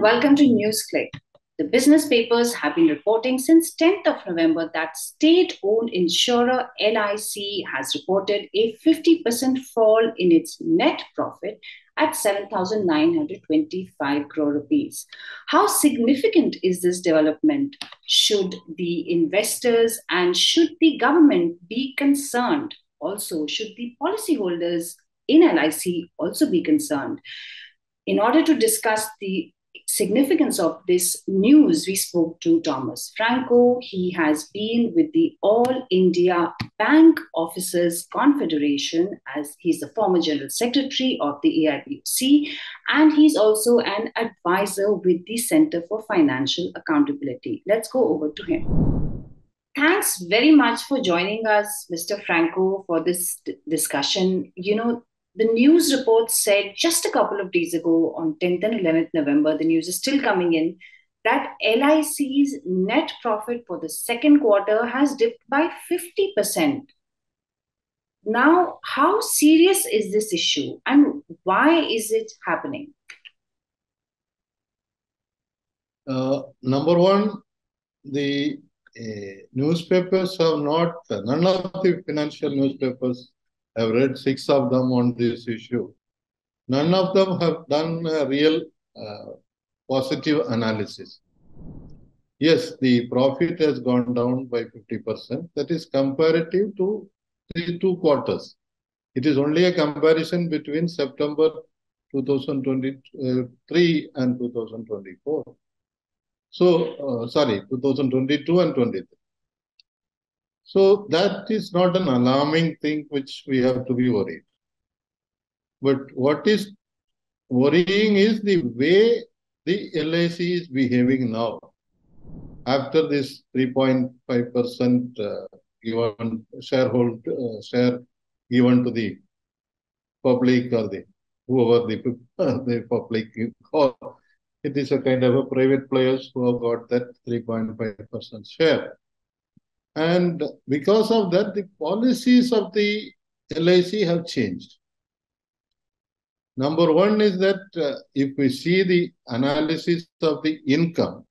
and welcome to NewsClick. The business papers have been reporting since 10th of November that state-owned insurer LIC has reported a 50% fall in its net profit at 7,925 crore rupees. How significant is this development? Should the investors and should the government be concerned? Also, should the policyholders in LIC also be concerned? In order to discuss the significance of this news, we spoke to Thomas Franco. He has been with the All India Bank Officers Confederation as he's the former General Secretary of the AIBC, and he's also an advisor with the Center for Financial Accountability. Let's go over to him. Thanks very much for joining us, Mr. Franco, for this discussion. You know, the news report said just a couple of days ago on 10th and 11th November, the news is still coming in, that LIC's net profit for the second quarter has dipped by 50%. Now, how serious is this issue and why is it happening? Number one, the newspapers have not, none of the financial newspapers, I've read 6 of them on this issue. None of them have done a real positive analysis. Yes, the profit has gone down by 50%. That is comparative to the 2 quarters. It is only a comparison between September 2023 and 2024. So, 2022 and 2023. So that is not an alarming thing which we have to be worried. But what is worrying is the way the LIC is behaving now. After this 3.5% given share given to the public or the whoever the public call, it is a kind of a private players who have got that 3.5% share. And because of that, the policies of the LIC have changed. Number one is that if we see the analysis of the income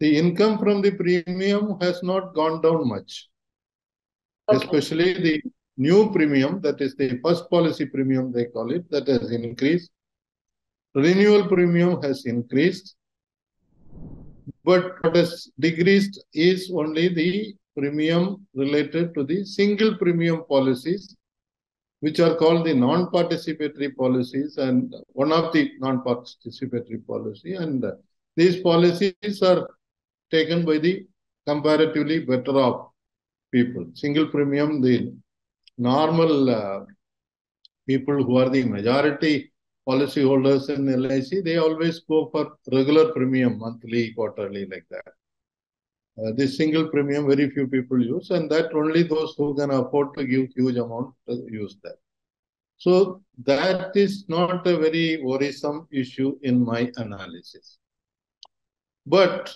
from the premium has not gone down much. Okay. Especially the new premium, that is the first policy premium they call it, that has increased. Renewal premium has increased. But what has decreased is only the premium related to the single premium policies, which are called the non-participatory policies, and one of the non-participatory policy. And these policies are taken by the comparatively better off people. Single premium, the normal people who are the majority policyholders in LIC, they always go for regular premium, monthly, quarterly, like that. This single premium, very few people use, and that only those who can afford to give huge amount use that. So that is not a very worrisome issue in my analysis. But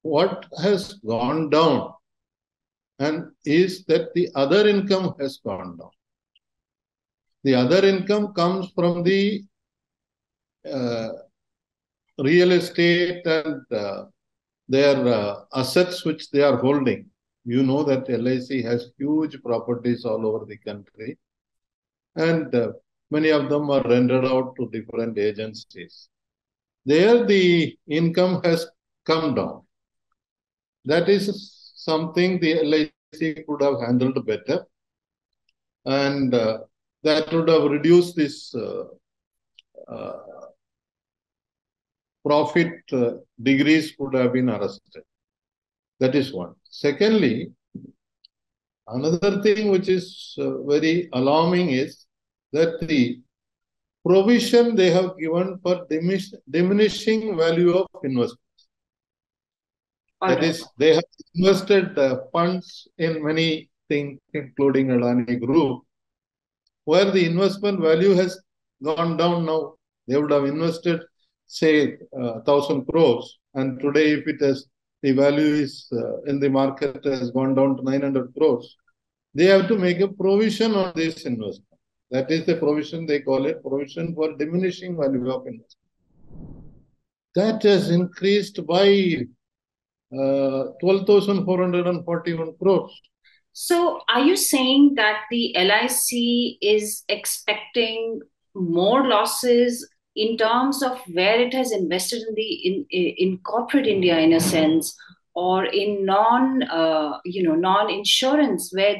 what has gone down and is that the other income has gone down. The other income comes from the real estate and their assets which they are holding. You know that LIC has huge properties all over the country, and many of them are rendered out to different agencies. There the income has come down. That is something the LIC could have handled better, and that would have reduced this profit degrees would have been arrested. That is one. Secondly, another thing which is very alarming is that the provision they have given for diminishing value of investments. That is, they have invested funds in many things, including Adani Group, where the investment value has gone down now. They would have invested, say, 1,000 crores. And today, if it has, the value is in the market has gone down to 900 crores, they have to make a provision on this investment. That is the provision, they call it provision for diminishing value of investment. that has increased by 12,441 crores. So are you saying that the LIC is expecting more losses in terms of where it has invested in the in corporate India, in a sense, or in non-insurance, where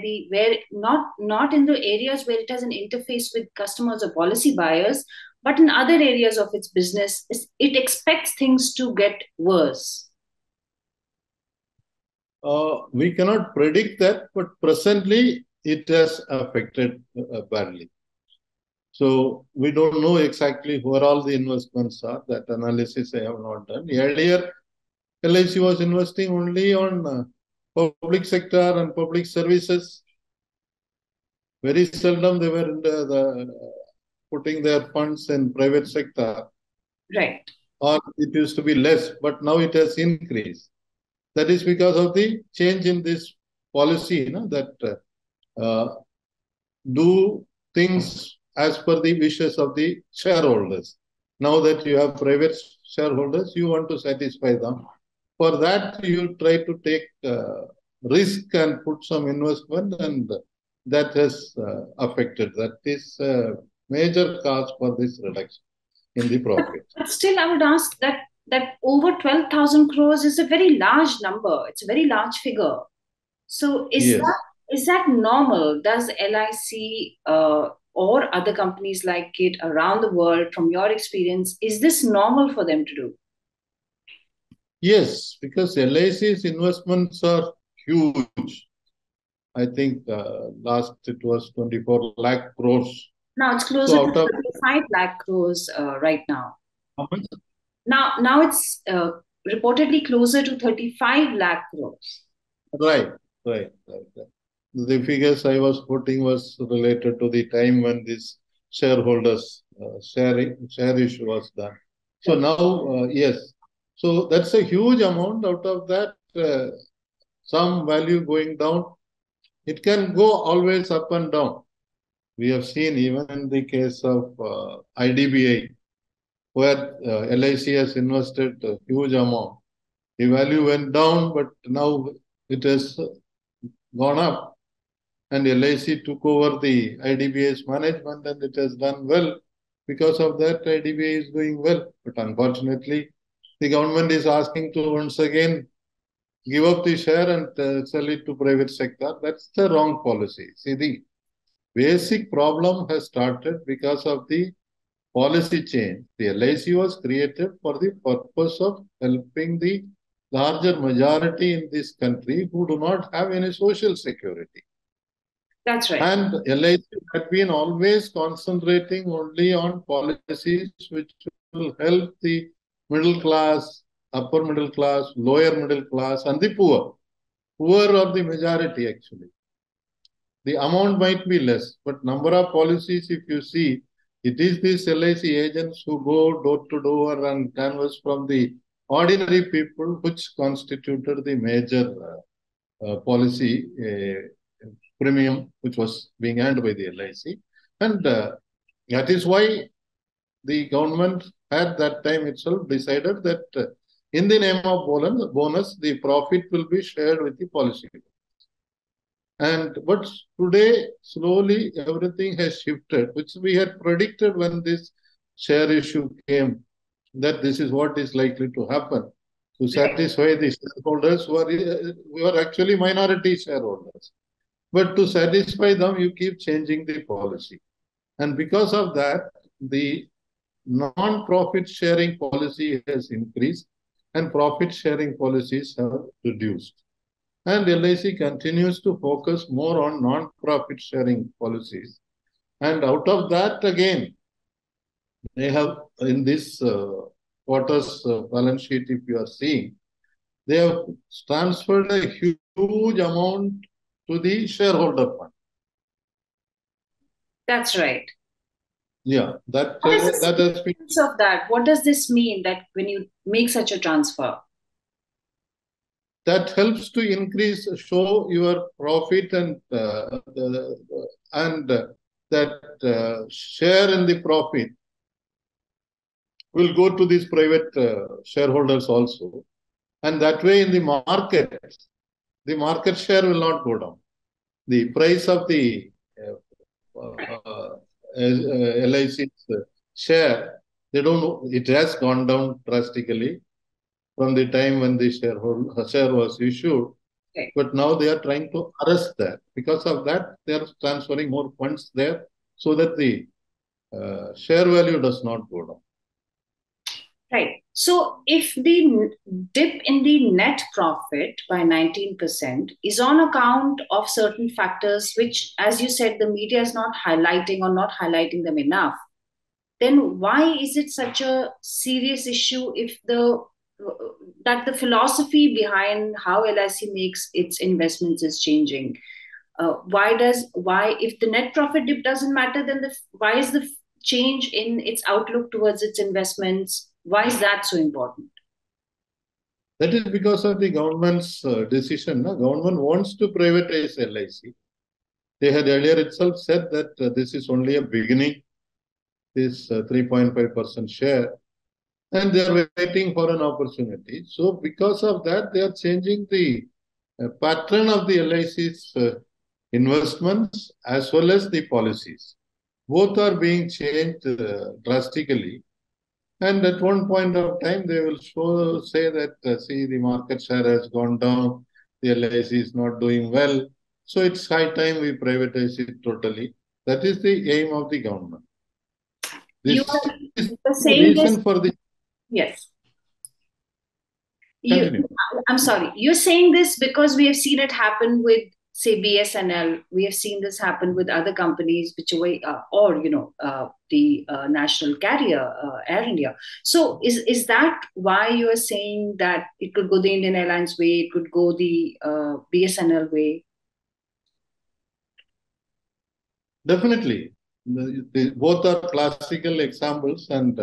not in the areas where it has an interface with customers or policy buyers, but in other areas of its business, it expects things to get worse? We cannot predict that, but presently it has affected badly. So we don't know exactly where all the investments are. That analysis I have not done. Earlier, LIC was investing only on public sector and public services. Very seldom they were putting their funds in private sector. Right. Or it used to be less, but now it has increased. That is because of the change in this policy, you know, that do things as per the wishes of the shareholders. Now that you have private shareholders, you want to satisfy them. For that, you try to take risk and put some investment, and that has affected. That is a major cause for this reduction in the profit. But still, I would ask that over 12,000 crores is a very large number. It's a very large figure. So is that normal? Does LIC... or other companies like it around the world, from your experience, is this normal for them to do? Yes, because LIC's investments are huge. I think last it was 24 lakh crores. Now it's closer to 35 lakh crores right now. How much? Now it's reportedly closer to 35 lakh crores. Right. The figures I was quoting was related to the time when this shareholders share issue was done. So now, yes. So that's a huge amount. Out of that, some value going down. It can go always up and down. We have seen even in the case of IDBI, where LIC has invested a huge amount. The value went down, but now it has gone up. And LIC took over the IDBI's management, and it has done well. Because of that, IDBI is doing well. But unfortunately, the government is asking to once again give up the share and sell it to private sector. That's the wrong policy. See, the basic problem has started because of the policy change. The LIC was created for the purpose of helping the larger majority in this country who do not have any social security. That's right. And LIC had been always concentrating only on policies which will help the middle class, upper middle class, lower middle class, and the poor. Poor are the majority, actually. The amount might be less, but number of policies, if you see, it is these LIC agents who go door to door and canvass from the ordinary people, which constituted the major policy premium which was being earned by the LIC. And that is why the government at that time itself decided that in the name of bonus, the profit will be shared with the policy. But today, slowly, everything has shifted, which we had predicted when this share issue came, that this is what is likely to happen to satisfy the shareholders who are actually minority shareholders. But to satisfy them, you keep changing the policy. And because of that, the non-profit sharing policy has increased and profit sharing policies have reduced. And LIC continues to focus more on non-profit sharing policies. And out of that, again, they have, in this quarter's balance sheet, if you are seeing, they have transferred a huge amount to the shareholder fund. That's right. Yeah, that has been. Of that, what does this mean? That when you make such a transfer, that helps to show your profit and that share in the profit, will go to these private shareholders also. And that way in the market share will not go down. The price of the LIC's share, they don't know, it has gone down drastically from the time when the share was issued. Okay. But now they are trying to arrest that. Because of that, they are transferring more funds there so that the share value does not go down. Right. So if the dip in the net profit by 19% is on account of certain factors, which, as you said, the media is not highlighting or not highlighting them enough, then why is it such a serious issue if the philosophy behind how LIC makes its investments is changing? If the net profit dip doesn't matter, then why is the change in its outlook towards its investments? Why is that so important? That is because of the government's decision. No? Government wants to privatize LIC. They had earlier itself said that this is only a beginning, this 3.5% share, and they are waiting for an opportunity. So because of that, they are changing the pattern of the LIC's investments as well as the policies. Both are being changed drastically. And at one point of time, they will say that, see, the market share has gone down, the LIC is not doing well, so it's high time we privatize it totally. That is the aim of the government. I'm sorry. You're saying this because we have seen it happen with, say, BSNL. We have seen this happen with other companies, which the national carrier, Air India. So is that why you are saying that it could go the Indian Airlines way, it could go the BSNL way? Definitely. Both are classical examples, and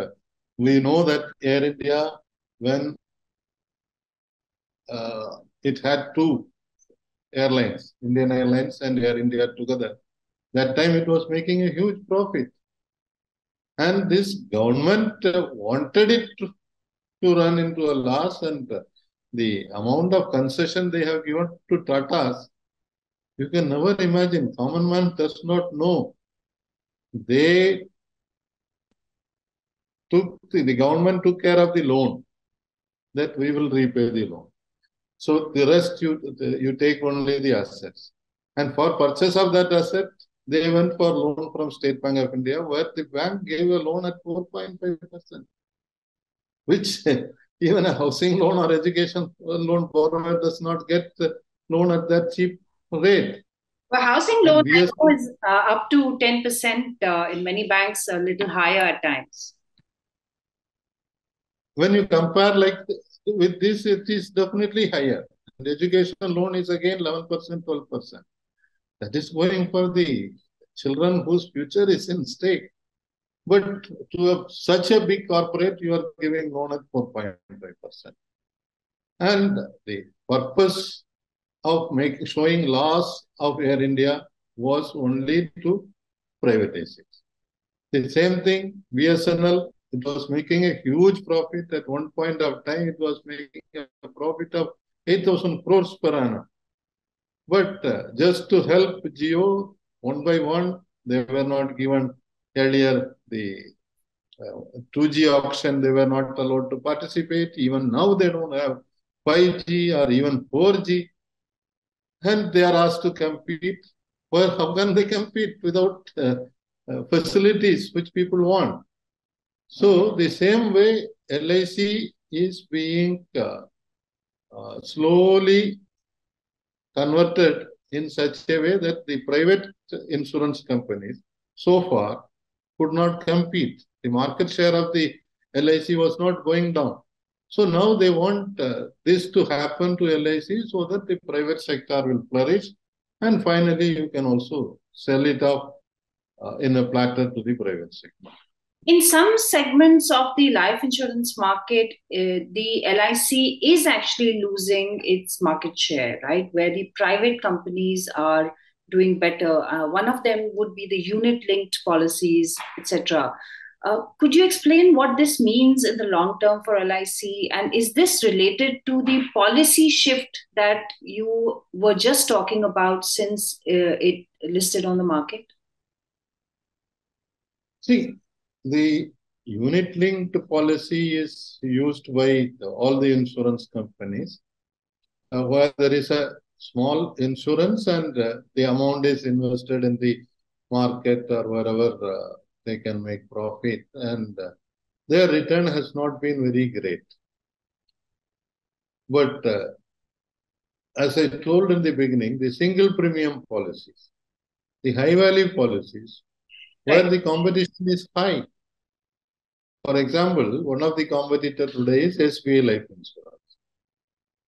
we know that Air India, when it had two airlines, Indian Airlines and Air India together, that time it was making a huge profit. And this government wanted it to run into a loss, and the amount of concession they have given to Tatas, you can never imagine. Common man does not know. They took, the government took care of the loan, that we will repay the loan. So the rest you take only the assets. And for purchase of that asset, they went for loan from State Bank of India, where the bank gave a loan at 4.5%, which even a housing loan or education loan borrower does not get loan at that cheap rate. Well, housing loan is up to 10% in many banks, a little higher at times. When you compare with this, it is definitely higher. The educational loan is again 11%, 12%. That is going for the children whose future is in stake. But to such a big corporate, you are giving loan at 4.5%. And the purpose of showing loss of Air India was only to privatize it. The same thing, BSNL, it was making a huge profit. At one point of time, it was making a profit of 8,000 crores per annum. But just to help Jio, one by one, they were not given earlier the 2G auction. They were not allowed to participate. Even now, they don't have 5G or even 4G. And they are asked to compete. Well, how can they compete without facilities which people want? So the same way, LIC is being slowly converted in such a way that the private insurance companies so far could not compete. The market share of the LIC was not going down. So now they want this to happen to LIC so that the private sector will flourish, and finally you can also sell it off in a platter to the private sector. In some segments of the life insurance market, the LIC is actually losing its market share, right? Where the private companies are doing better. One of them would be the unit-linked policies, etc. Could you explain what this means in the long term for LIC? And is this related to the policy shift that you were just talking about since it listed on the market? See, the unit-linked policy is used by all the insurance companies where there is a small insurance and the amount is invested in the market or wherever they can make profit, and their return has not been very great. But as I told in the beginning, the single premium policies, the high value policies, where the competition is high. For example, one of the competitors today is SBI Life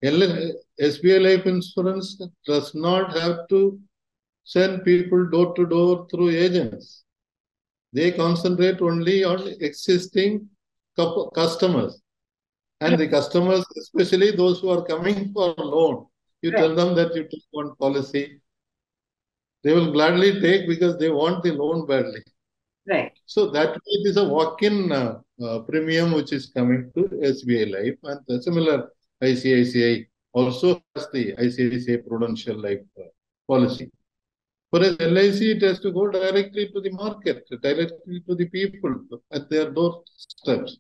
Insurance. SBI Life Insurance does not have to send people door to door through agents. They concentrate only on existing customers. And the customers, especially those who are coming for a loan, you tell them that you take one policy, they will gladly take because they want the loan badly. Right. So that way it is a walk-in premium which is coming to SBI Life, and similar ICICI also has the ICICI Prudential Life policy. Whereas LIC, it has to go directly to the market, directly to the people at their doorsteps.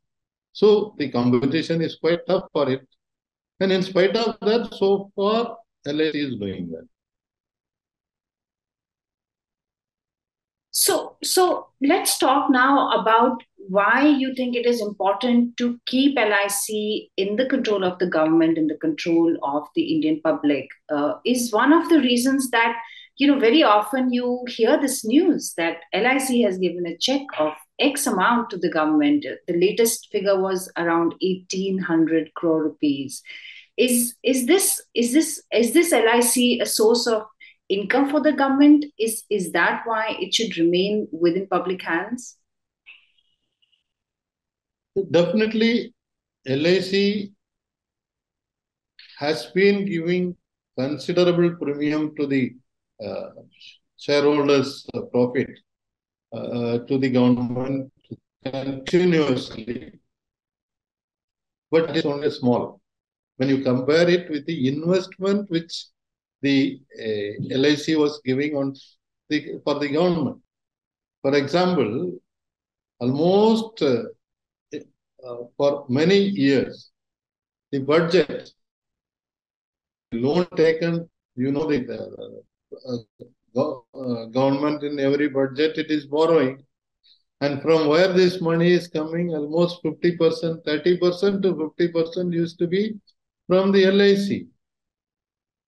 So the competition is quite tough for it. And in spite of that, so far LIC is doing well. So let's talk now about why you think it is important to keep LIC in the control of the government, in the control of the Indian public. Is one of the reasons that, you know, very often you hear this news that LIC has given a check of X amount to the government. The latest figure was around 1,800 crore rupees. Is this LIC a source of income for the government? Is that why it should remain within public hands? Definitely, LIC has been giving considerable premium to the shareholders' profit to the government continuously, but it is only small. When you compare it with the investment which the LIC was giving on the, for the government. For example, almost for many years, the budget, the loan taken, you know, the government in every budget, it is borrowing. And from where this money is coming, almost 50%, 30% to 50% used to be from the LIC.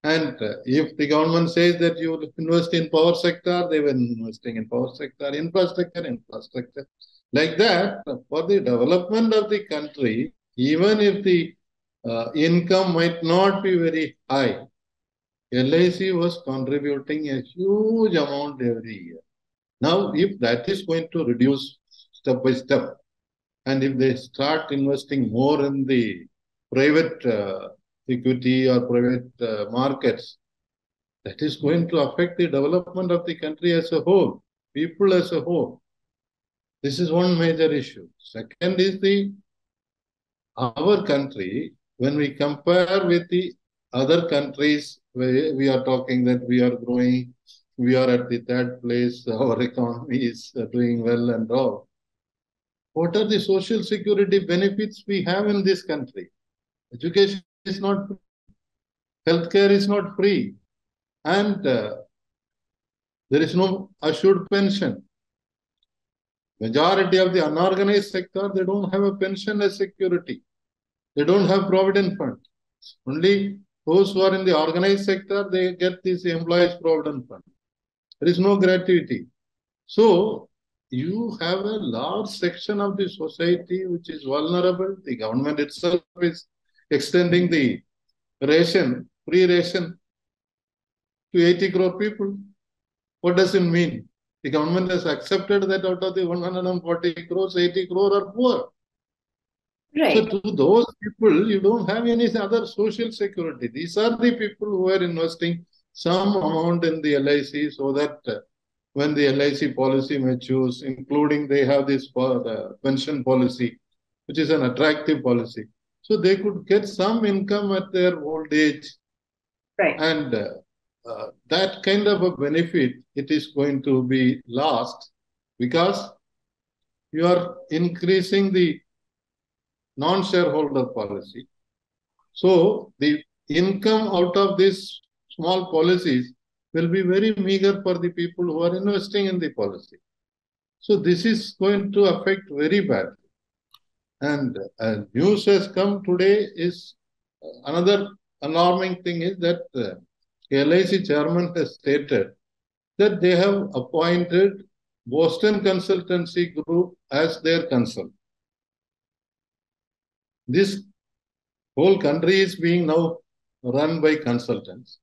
And if the government says that you will invest in power sector, they were investing in power sector, infrastructure. Like that, for the development of the country, even if the income might not be very high, LIC was contributing a huge amount every year. Now, if that is going to reduce step by step, and if they start investing more in the private equity or private markets, that is going to affect the development of the country as a whole, people as a whole. This is one major issue. Second is our country, when we compare with the other countries, where we are talking that we are growing, we are at the third place, our economy is doing well and all. What are the social security benefits we have in this country? Education is not free. Healthcare is not free, and there is no assured pension. Majority of the unorganized sector, they don't have a pension as security. They don't have provident fund. Only those who are in the organized sector, they get this employees provident fund. There is no gratuity. So you have a large section of the society which is vulnerable. The government itself is extending the ration, free ration to 80 crore people. What does it mean? The government has accepted that out of the 140 crores, 80 crore are poor. Right. So to those people, you don't have any other social security. These are the people who are investing some amount in the LIC so that when the LIC policy matures, including they have this pension policy, which is an attractive policy. So they could get some income at their old age. Right. And that kind of a benefit, it is going to be lost because you are increasing the non-shareholder policy. So the income out of these small policies will be very meager for the people who are investing in the policy. So this is going to affect very badly. And news has come today is another alarming thing is that the LIC chairman has stated that they have appointed Boston Consultancy Group as their consultant. This whole country is being now run by consultants.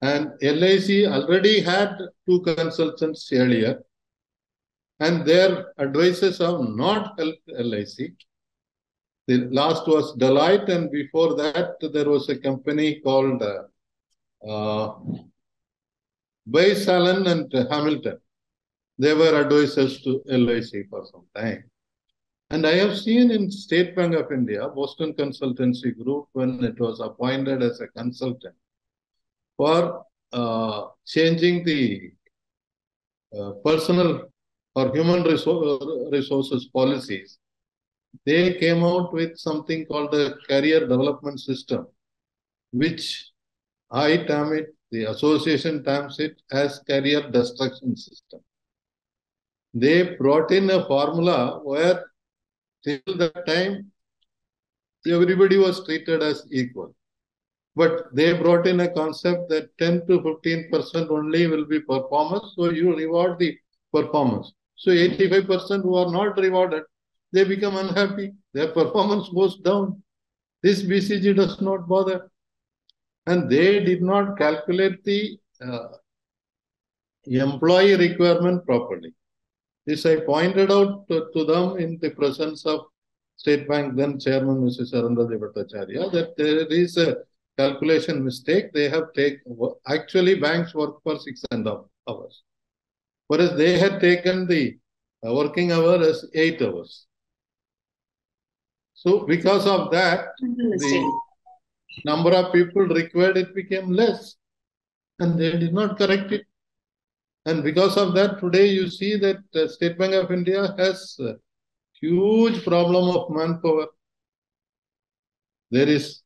And LIC already had two consultants earlier, and their advisors have not helped LIC. The last was Deloitte, and before that, there was a company called Booz Allen and Hamilton. They were advisors to LIC for some time. And I have seen in State Bank of India, Boston Consultancy Group, when it was appointed as a consultant, for changing the personal or human resources policies, they came out with something called the career development system, which I term it, the association terms it as career destruction system. They brought in a formula where till that time, everybody was treated as equal. But they brought in a concept that 10 to 15% only will be performance, so you reward the performance. So 85% who are not rewarded, they become unhappy. Their performance goes down. This BCG does not bother. And they did not calculate the employee requirement properly. This I pointed out to them in the presence of State Bank then Chairman Mrs. Saranda Devatacharya that there is a calculation mistake. They have taken, actually banks work for 6.5 hours. Whereas they had taken the working hour as 8 hours. So because of that, the number of people required, it became less. And they did not correct it. And because of that, today you see that State Bank of India has a huge problem of manpower. There is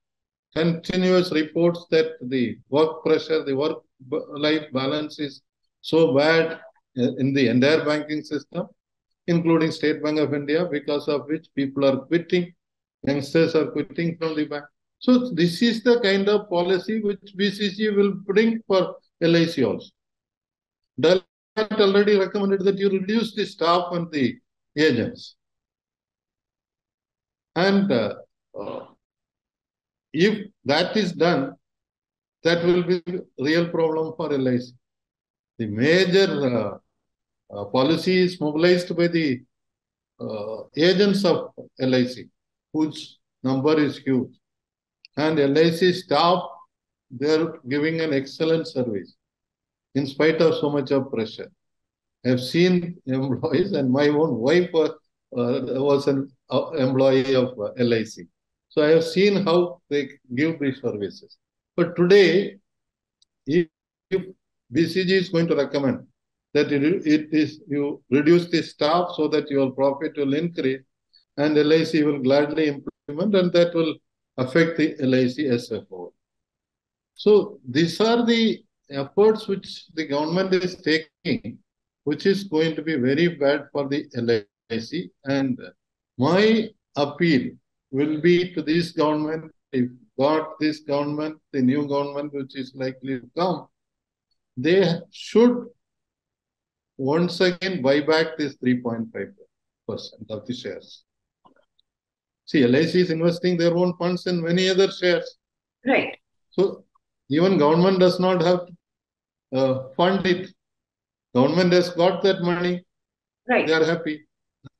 continuous reports that the work pressure, the work-life balance is so bad in the entire banking system, including State Bank of India, because of which people are quitting, youngsters are quitting from the bank. So this is the kind of policy which BCG will bring for LIC also. Deloitte already recommended that you reduce the staff and the agents. And if that is done, that will be a real problem for LIC. The major policy is mobilized by the agents of LIC, whose number is huge. And LIC staff, they are giving an excellent service in spite of so much of pressure. I have seen employees, and my own wife was an employee of LIC. So I have seen how they give these services. But today, if BCG is going to recommend that you reduce the staff so that your profit will increase, and LIC will gladly implement, and that will affect the LIC as a whole. So these are the efforts which the government is taking, which is going to be very bad for the LIC. And my appeal will be to this government, if not this government, the new government which is likely to come, they should once again buy back this 3.5% of the shares. See, LIC is investing their own funds in many other shares. Right. So even government does not have to fund it. Government has got that money. Right. They are happy.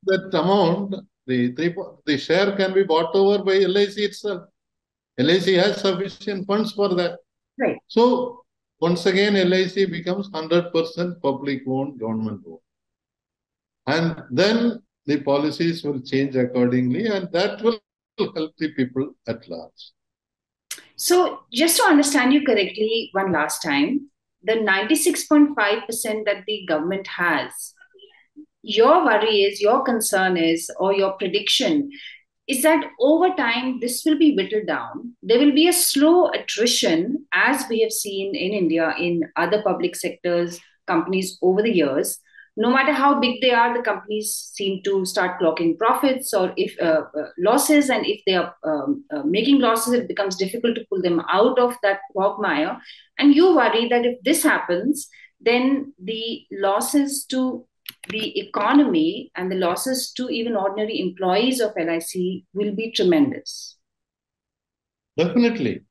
That amount, the share can be bought over by LIC itself. LIC has sufficient funds for that. Right. So Once again, LIC becomes 100% public owned, government owned. And then the policies will change accordingly, and that will help the people at large. So just to understand you correctly one last time, the 96.5% that the government has, your worry is, your concern is, or your prediction is that over time, this will be whittled down. There will be a slow attrition, as we have seen in India, in other public sectors, companies over the years. No matter how big they are, the companies seem to start clocking profits or if losses, and if they are making losses, it becomes difficult to pull them out of that quagmire. And you worry that if this happens, then the losses to the economy and the losses to even ordinary employees of LIC will be tremendous. Definitely.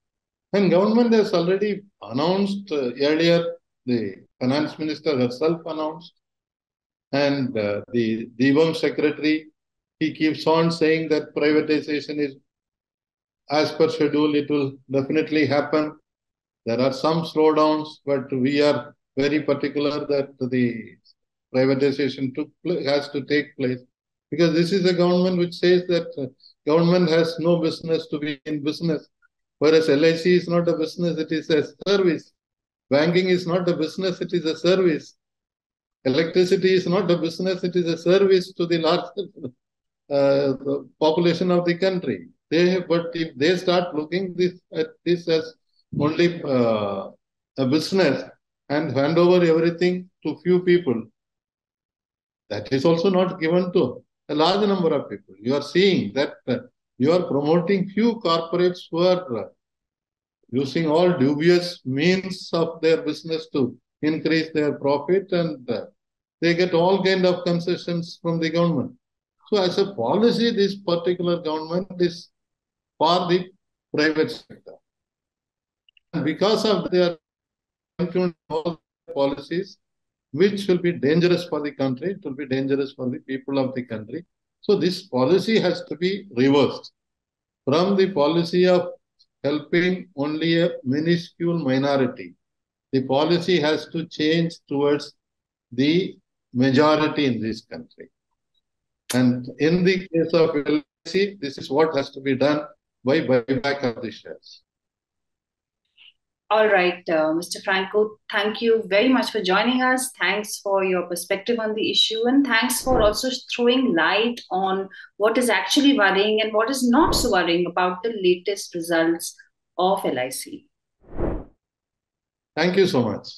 And government has already announced earlier, the finance minister herself announced, and the Devam secretary, he keeps on saying that privatization is, as per schedule, it will definitely happen. There are some slowdowns, but we are very particular that the privatization has to take place, because this is a government which says that government has no business to be in business, whereas LIC is not a business, it is a service. Banking is not a business, it is a service. Electricity is not a business, it is a service to the large population of the country. But if they start looking at this as only a business and hand over everything to few people, that is also not given to a large number of people. You are seeing that you are promoting few corporates who are using all dubious means of their business to increase their profit, and they get all kind of concessions from the government. So as a policy, this particular government is for the private sector. And because of their policies, which will be dangerous for the country, it will be dangerous for the people of the country. So this policy has to be reversed from the policy of helping only a minuscule minority. The policy has to change towards the majority in this country. And in the case of LIC, this is what has to be done by buyback of the shares. All right, Mr. Franco, thank you very much for joining us. Thanks for your perspective on the issue, and thanks for also throwing light on what is actually worrying and what is not so worrying about the latest results of LIC. Thank you so much.